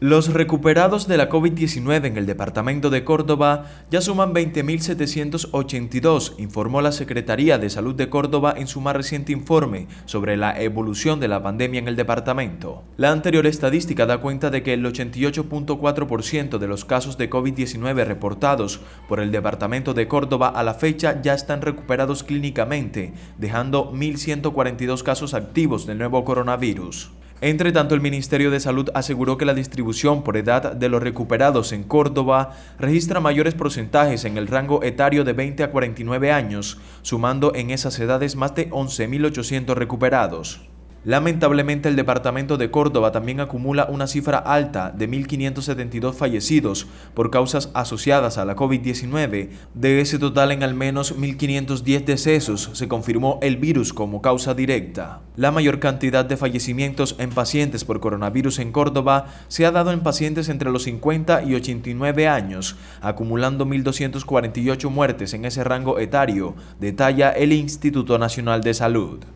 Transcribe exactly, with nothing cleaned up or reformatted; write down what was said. Los recuperados de la COVID diecinueve en el departamento de Córdoba ya suman veinte mil setecientos ochenta y dos, informó la Secretaría de Salud de Córdoba en su más reciente informe sobre la evolución de la pandemia en el departamento. La anterior estadística da cuenta de que el ochenta y ocho punto cuatro por ciento de los casos de COVID diecinueve reportados por el departamento de Córdoba a la fecha ya están recuperados clínicamente, dejando mil ciento cuarenta y dos casos activos del nuevo coronavirus. Entre tanto, el Ministerio de Salud aseguró que la distribución por edad de los recuperados en Córdoba registra mayores porcentajes en el rango etario de veinte a cuarenta y nueve años, sumando en esas edades más de once mil ochocientos recuperados. Lamentablemente, el departamento de Córdoba también acumula una cifra alta de mil quinientos setenta y dos fallecidos por causas asociadas a la COVID diecinueve. De ese total, en al menos mil quinientos diez decesos se confirmó el virus como causa directa. La mayor cantidad de fallecimientos en pacientes por coronavirus en Córdoba se ha dado en pacientes entre los cincuenta y ochenta y nueve años, acumulando mil doscientas cuarenta y ocho muertes en ese rango etario, detalla el Instituto Nacional de Salud.